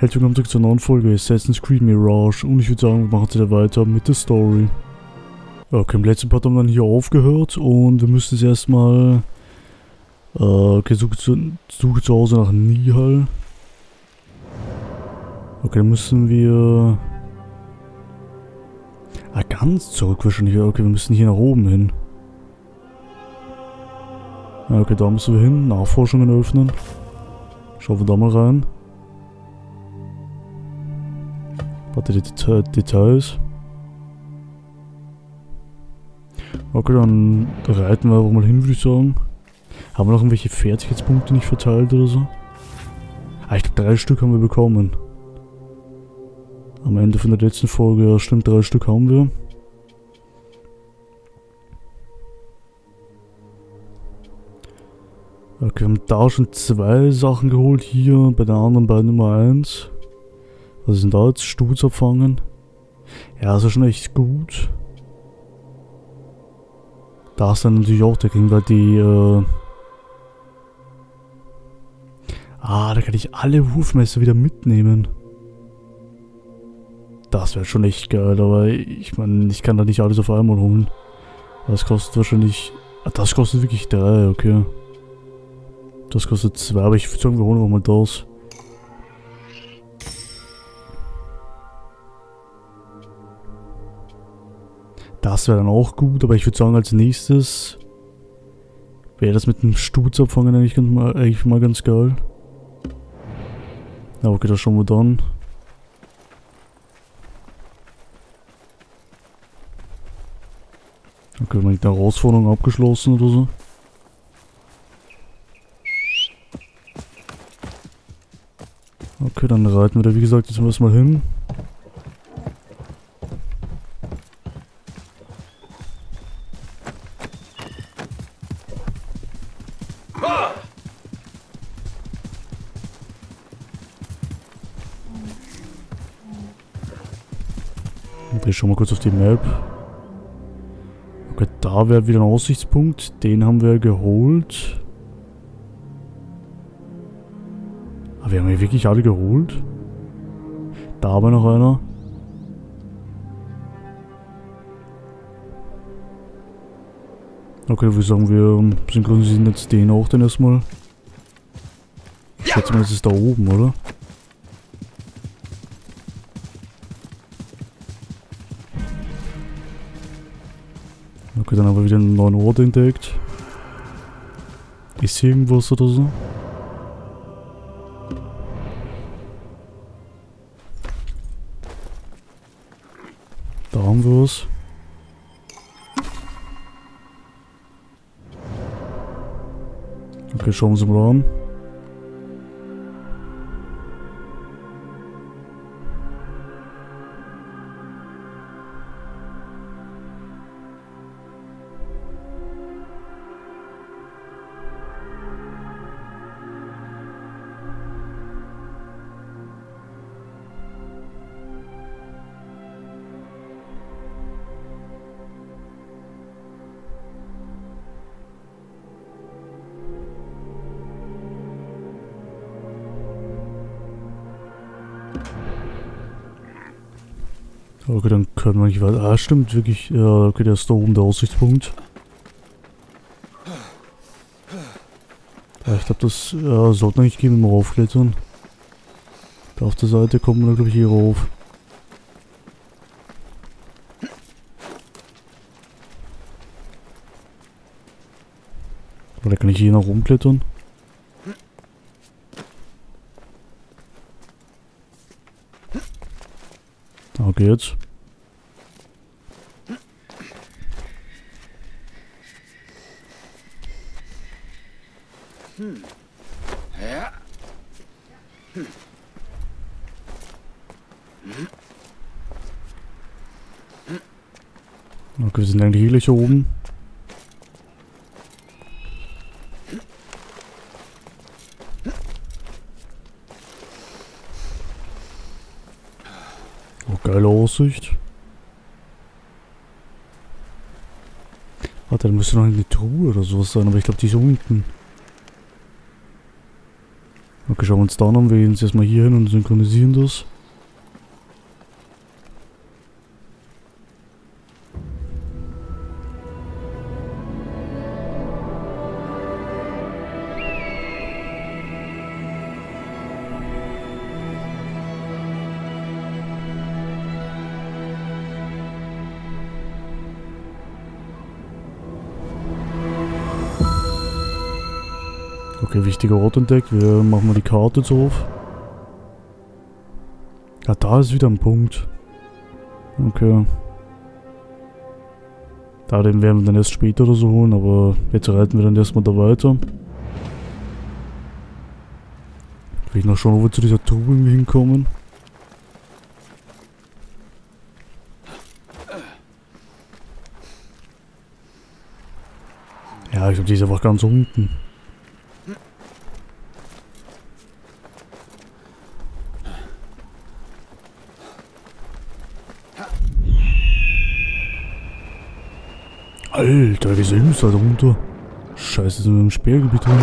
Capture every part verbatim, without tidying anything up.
Herzlich willkommen zurück zur neuen Folge Assassin's Creed Mirage und ich würde sagen, wir machen jetzt wieder weiter mit der Story. Okay, im letzten Part haben wir dann hier aufgehört und wir müssen jetzt erstmal... Äh, okay, suche zu, suche zu Hause nach Nihal. Okay, dann müssen wir... Ah, ganz zurück wahrscheinlich. Okay, wir müssen hier nach oben hin. Okay, da müssen wir hin. Nachforschungen öffnen. Schauen wir da mal rein. Warte, die Deta Details. Okay, dann reiten wir einfach mal hin, würde ich sagen. Haben wir noch irgendwelche Fertigkeitspunkte nicht verteilt oder so? Ah, ich glaube, drei Stück haben wir bekommen. Am Ende von der letzten Folge, ja stimmt, drei Stück haben wir. Okay, wir haben da schon zwei Sachen geholt, hier bei den anderen bei Nummer eins. Was ist denn da jetzt? Stutz abfangen. Ja, das ist schon echt gut. Da ist dann natürlich auch, da kriegen wir die, äh Ah, da kann ich alle Wurfmesser wieder mitnehmen. Das wäre schon echt geil, aber ich meine, ich kann da nicht alles auf einmal holen. Das kostet wahrscheinlich... Ah, das kostet wirklich drei, okay. Das kostet zwei, aber ich würde sagen, wir holen einfach mal das. Das wäre dann auch gut, aber ich würde sagen, als nächstes wäre das mit dem Stutz abfangen eigentlich, eigentlich mal ganz geil. Na okay, das schauen wir dann. Okay, wir haben eine Herausforderung abgeschlossen oder so. Okay, dann reiten wir da, wie gesagt, jetzt müssen wir erstmal hin. Okay, schauen wir kurz auf die Map. Okay, da wäre wieder ein Aussichtspunkt. Den haben wir geholt. Aber wir haben hier wirklich alle geholt. Da aber noch einer. Okay, würde ich sagen, wir synchronisieren jetzt den auch dann erstmal. Ich schätze mal, das ist da oben, oder? Okay, dann haben wir wieder einen neuen Ort entdeckt. Ist hier irgendwas oder so? Da haben wir was. Okay, schauen wir uns mal an. Okay, dann können wir nicht weiter. Ah, stimmt, wirklich. Ja, okay, der ist da oben der Aussichtspunkt. Ja, ich glaube, das ja, sollte eigentlich gehen, wenn wir raufklettern. Da auf der Seite kommen wir, glaube ich, hier rauf. Oder kann ich hier nach oben klettern? Okay, jetzt. Okay, wir sind eigentlich gleich hier oben. Geile Aussicht. Warte, da müsste noch eine Truhe oder sowas sein, aber ich glaube, die ist unten. Okay, schauen wir uns da an. Wir gehen jetzt erstmal hier hin und synchronisieren das. Okay, wichtiger Ort entdeckt. Wir machen mal die Karte jetzt auf. Ja, da ist wieder ein Punkt. Okay. Da, den werden wir dann erst später oder so holen, aber jetzt reiten wir dann erstmal da weiter. Will ich noch schauen, ob wir zu dieser Truhe irgendwie hinkommen. Ja, ich glaube, die ist einfach ganz unten. Alter, wir sind da runter. Scheiße, sind wir im Sperrgebiet drin.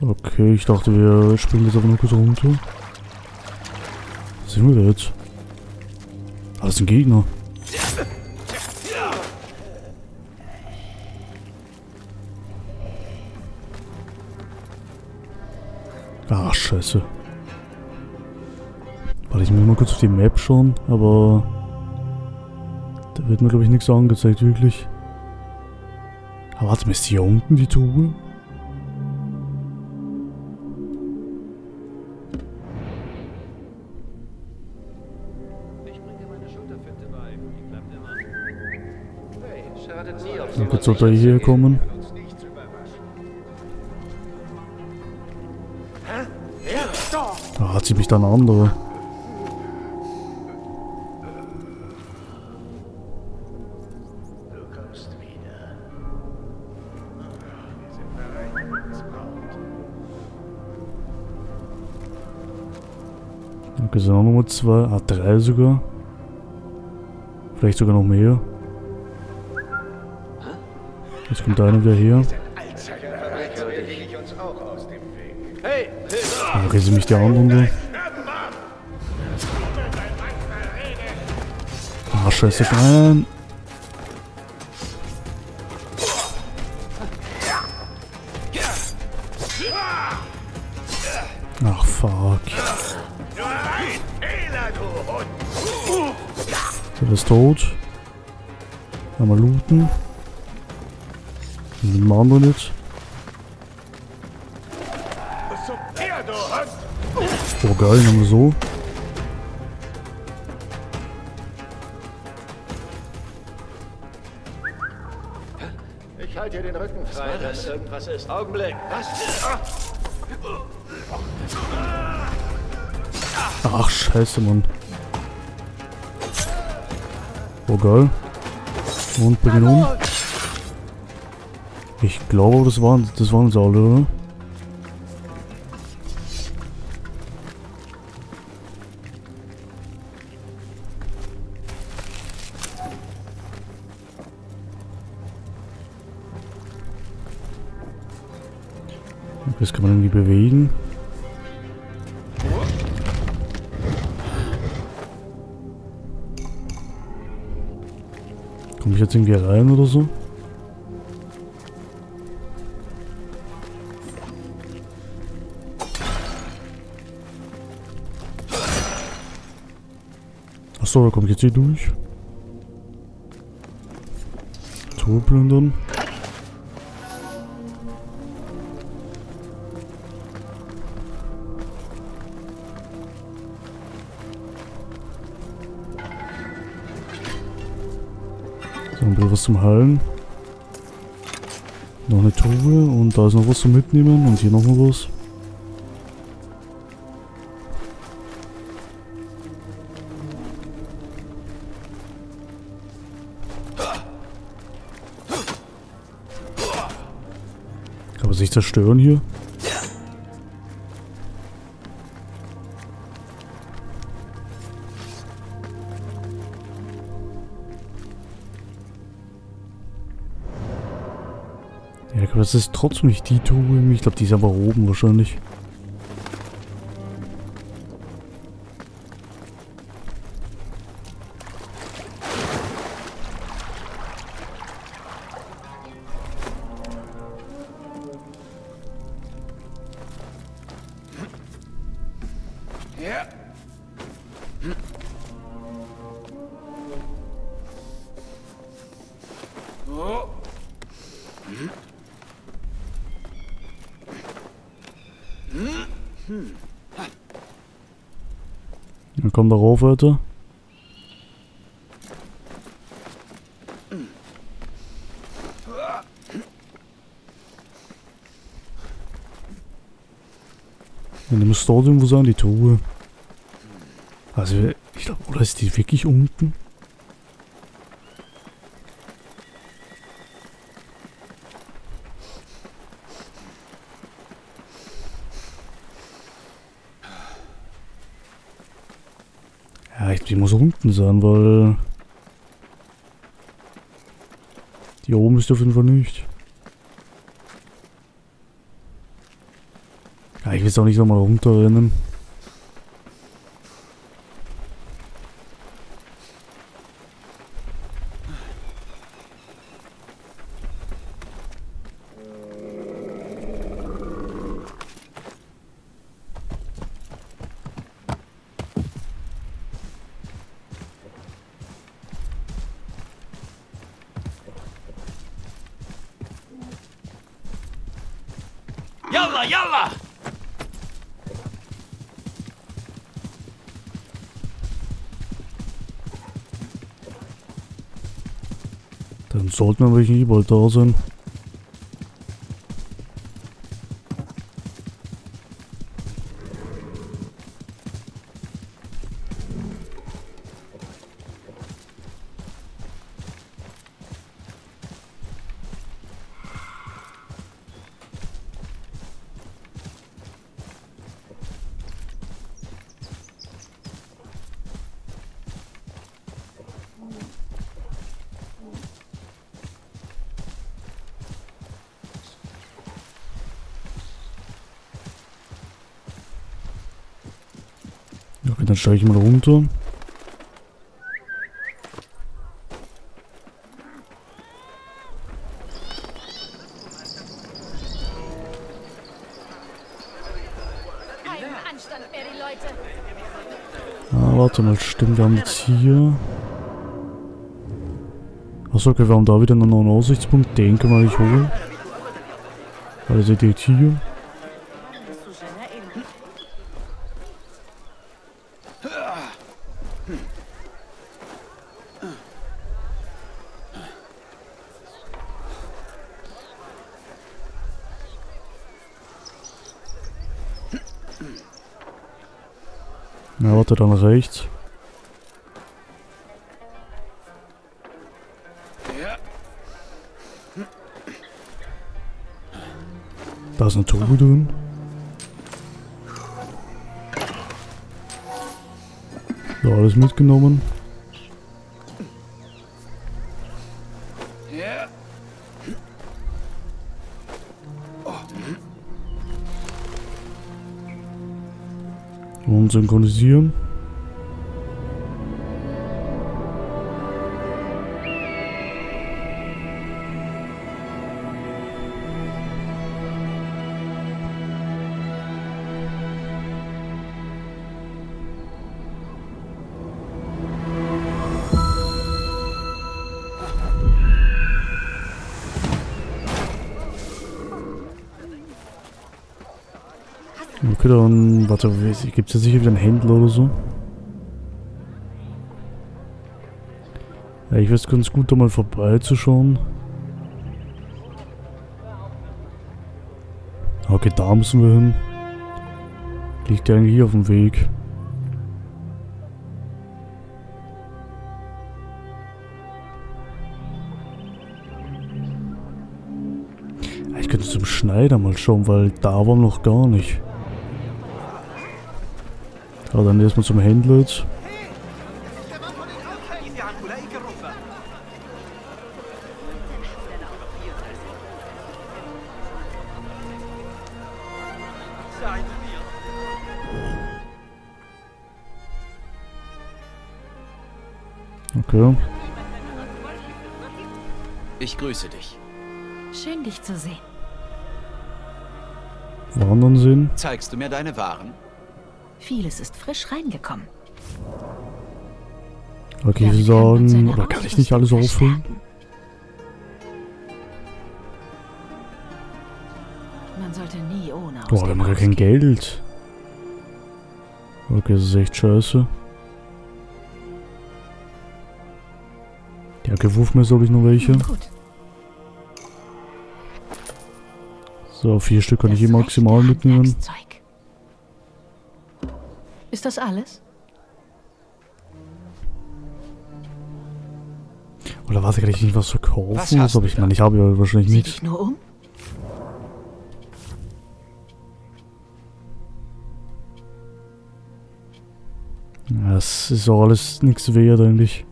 Okay, ich dachte, wir springen jetzt aber nur kurz runter. Was sind wir da jetzt? Ah, das ist ein Gegner. Ach, scheiße. Warte, ich muss mal kurz auf die Map schauen, aber... Da wird mir, glaube ich, nichts angezeigt, wirklich. Aber warte mal, ist hier unten die Truhe? Na gut, sollte er hier kommen. Ah, zieht mich dann an, aber... Okay, sind auch nochmal zwei, ah, drei sogar. Vielleicht sogar noch mehr. Jetzt kommt einer wieder her. Ah, okay, sie mich der anderen da. Ah, scheiße, nein. Ach, fuck. Der ist tot. Einmal looten. Mit dem anderen jetzt. Oh geil, nehmen wir so. Ich halte hier den Rücken frei, dass irgendwas ist. Augenblick. Was? Ach, scheiße, Mann. Oh, geil. Und bring ihn um. Ich glaube, das waren das waren sie alle, oder? Okay, das kann man irgendwie bewegen. Komme ich jetzt irgendwie rein oder so? Achso, da komme ich jetzt hier durch. Truhe plündern. Ein bisschen was zum Heilen. Noch eine Truhe und da ist noch was zum Mitnehmen und hier nochmal was. Kann man sich zerstören hier? aber das ist trotzdem nicht die Tube. Ich glaube, die ist aber oben wahrscheinlich. Wir kommen da rauf, Alter. Ja, die muss dort irgendwo sein, die Truhe. Also, ich glaube, oder ist die wirklich unten? Die muss unten sein, weil die oben ist auf jeden Fall nicht. Ja, ich will jetzt auch nicht nochmal runterrennen. Yalla, yalla! Dann sollten wir wirklich bald da sein. Dann steige ich mal runter. Ah, warte mal, stimmt, wir haben jetzt hier... Achso, okay, wir haben da wieder einen neuen Aussichtspunkt. Den können wir nicht holen. Also seht ihr hier. Na, warte, dann rechts. Da ist eine Tube drin. So, alles mitgenommen. Und synchronisieren. Okay, dann, warte, gibt es jetzt sicher wieder einen Händler oder so? Ja, ich weiß ganz gut, da mal vorbeizuschauen. Okay, da müssen wir hin. Liegt der eigentlich hier auf dem Weg? Ja, ich könnte zum Schneider mal schauen, weil da war noch gar nicht. Ja, dann erstmal zum Händler jetzt. Okay. Ich grüße dich. Schön, dich zu sehen. Wandern sehen. Zeigst du mir deine Waren? Vieles ist frisch reingekommen. Okay, ja, sagen, oder kann ich nicht alles auffüllen? Man sollte nie ohne Ausgaben. Boah, wir haben gar kein Geld. Okay, das ist echt scheiße. Ja, okay, wirf mir, glaube ich, noch welche. Gut. So, vier Stück kann ich hier maximal mitnehmen. Ist das alles? Oder warte, kann ich nicht was verkaufen? Was hast du? Ich meine, ich habe ja wahrscheinlich nichts. Sieh dich nur um? Ja, das ist auch alles nichts wert eigentlich.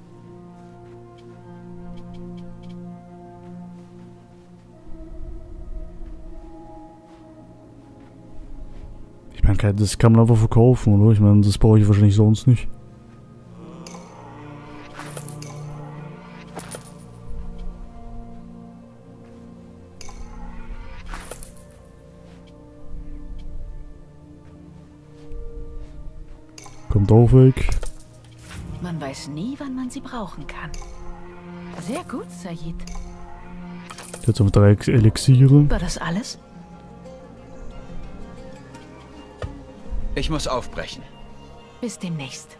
Das kann man einfach verkaufen, oder? Ich meine, das brauche ich wahrscheinlich sonst nicht. Kommt auch weg. Man weiß nie, wann man sie brauchen kann. Sehr gut, Sayid. Jetzt haben wir drei Elixiere. War das alles? Ich muss aufbrechen. Bis demnächst.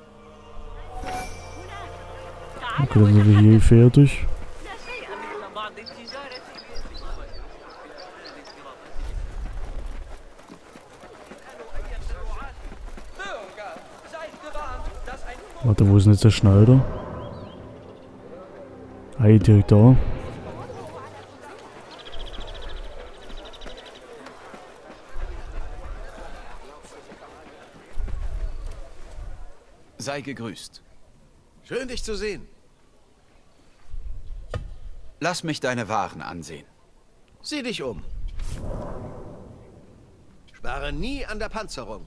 Okay, dann sind wir hier fertig. Warte, wo ist denn jetzt der Schneider? Ei, direkt da. Sei gegrüßt. Schön, dich zu sehen. Lass mich deine Waren ansehen. Sieh dich um. Spare nie an der Panzerung.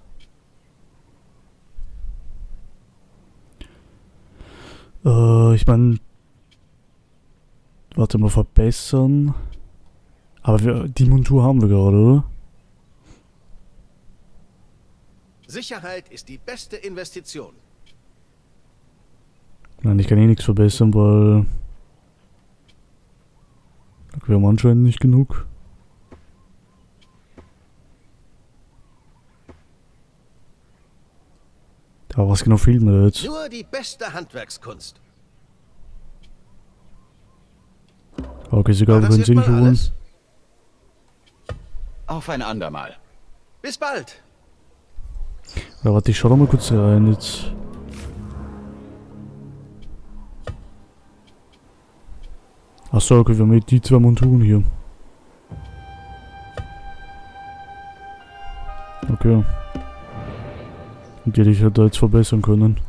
Äh, ich meine... Warte mal, verbessern. Aber wir, die Montur haben wir gerade, oder? Sicherheit ist die beste Investition. Nein, ich kann eh nichts verbessern, weil... Wir haben anscheinend nicht genug. Aber was genau fehlt mir jetzt? Nur die beste Handwerkskunst. Okay, ist egal, wir können sie nicht holen. Auf ein andermal. Bis bald! Ja, warte, ich schau doch mal kurz rein jetzt. Achso, okay, wir haben die zwei Monturen hier. Okay. Die hätte ich halt da jetzt verbessern können.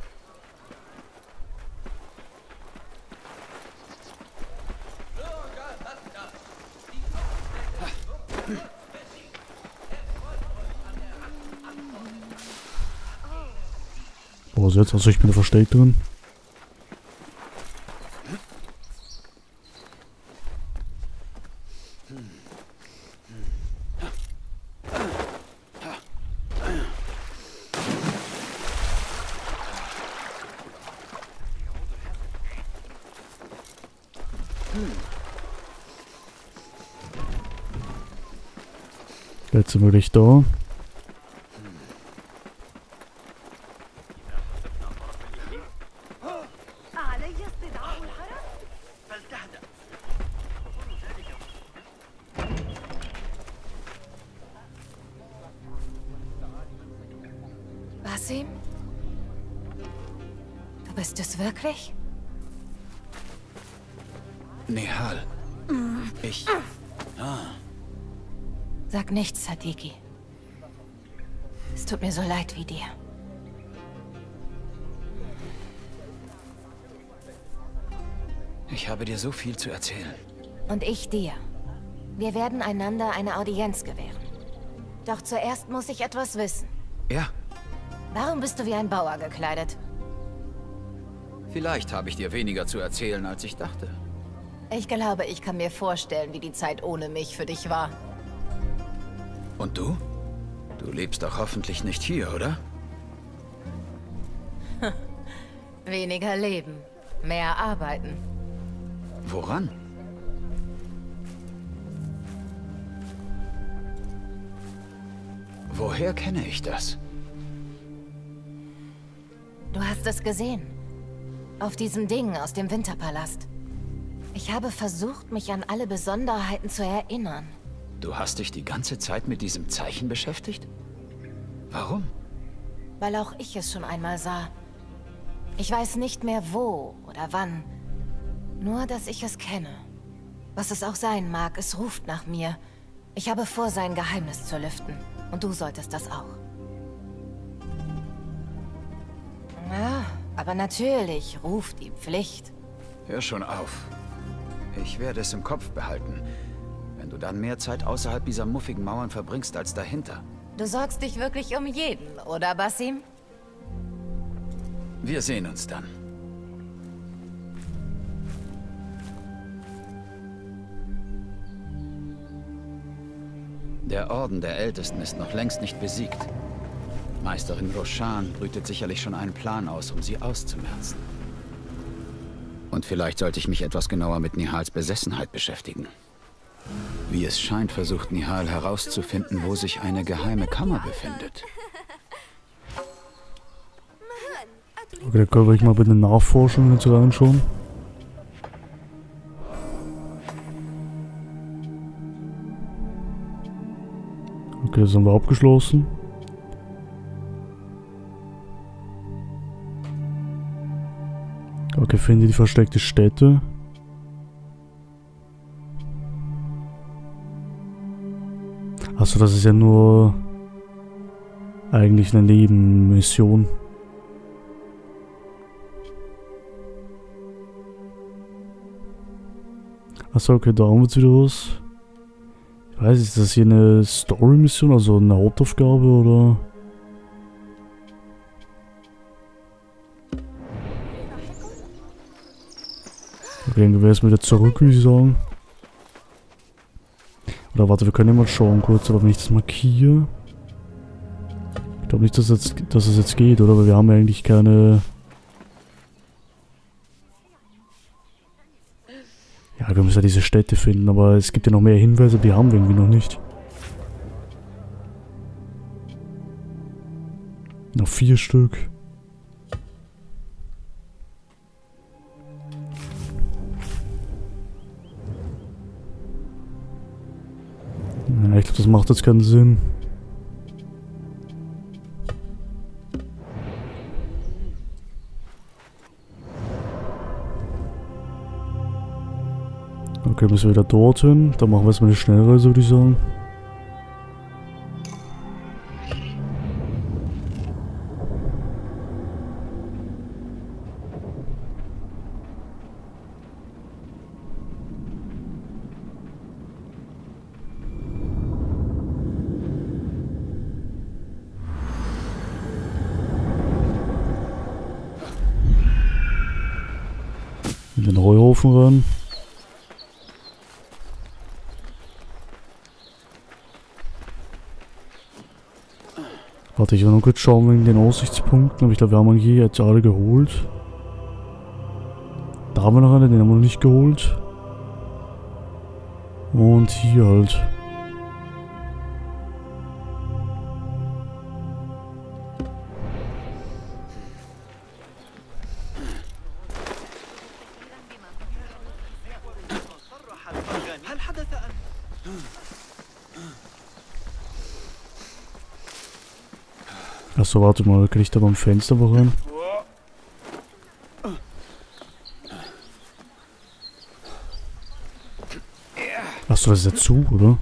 Boah, was jetzt? Also ich bin da versteckt drin. Jetzt sind wir gleich da. Basim? Du bist es wirklich? Nihal. Ich... Ah. Sag nichts, Sadiki. Es tut mir so leid wie dir. Ich habe dir so viel zu erzählen. Und ich dir. Wir werden einander eine Audienz gewähren. Doch zuerst muss ich etwas wissen. Ja. Warum bist du wie ein Bauer gekleidet? Vielleicht habe ich dir weniger zu erzählen, als ich dachte. Ich glaube, ich kann mir vorstellen, wie die Zeit ohne mich für dich war. Und du? Du lebst doch hoffentlich nicht hier, oder? Weniger leben, mehr arbeiten. Woran? Woher kenne ich das? Du hast es gesehen. Auf diesem Ding aus dem Winterpalast. Ich habe versucht, mich an alle Besonderheiten zu erinnern. Du hast dich die ganze Zeit mit diesem Zeichen beschäftigt? Warum? Weil auch ich es schon einmal sah. Ich weiß nicht mehr wo oder wann. Nur, dass ich es kenne. Was es auch sein mag, es ruft nach mir. Ich habe vor, sein Geheimnis zu lüften. Und du solltest das auch. Ja, aber natürlich ruft die Pflicht. Hör schon auf. Ich werde es im Kopf behalten. Wenn du dann mehr Zeit außerhalb dieser muffigen Mauern verbringst als dahinter. Du sorgst dich wirklich um jeden, oder, Basim? Wir sehen uns dann. Der Orden der Ältesten ist noch längst nicht besiegt. Meisterin Roshan brütet sicherlich schon einen Plan aus, um sie auszumerzen. Und vielleicht sollte ich mich etwas genauer mit Nihals Besessenheit beschäftigen. Wie es scheint, versucht Nihal herauszufinden, wo sich eine geheime Kammer befindet. Okay, da können wir mal bitte nachforschen und so anschauen. Okay, das haben wir abgeschlossen. Okay, finde die versteckte Stätte. Achso, das ist ja nur eigentlich eine Nebenmission. Achso, okay, da haben wir jetzt wieder was. Ich weiß nicht, ist das hier eine Story-Mission, also eine Hauptaufgabe oder? Okay, dann wäre es wieder zurück, würde ich sagen. Oder warte, wir können ja mal schauen kurz, ob ich das markiere. Ich glaube nicht, dass es jetzt, dass es jetzt geht, oder? Weil wir haben ja eigentlich keine... Ja, wir müssen ja diese Städte finden, aber es gibt ja noch mehr Hinweise, die haben wir irgendwie noch nicht. Noch vier Stück. Ja, ich glaube, das macht jetzt keinen Sinn. Okay, müssen wir wieder dorthin. Dann machen wir erstmal eine Schnellreise, würde ich sagen. In den Heuhaufen ran. Warte, ich will noch kurz schauen wegen den Aussichtspunkten, aber ich glaube, wir haben hier jetzt alle geholt. Da haben wir noch einen, den haben wir noch nicht geholt. Und hier halt. Achso, warte mal, kann ich da beim Fenster wo rein? Achso, das ist der Zug, oder?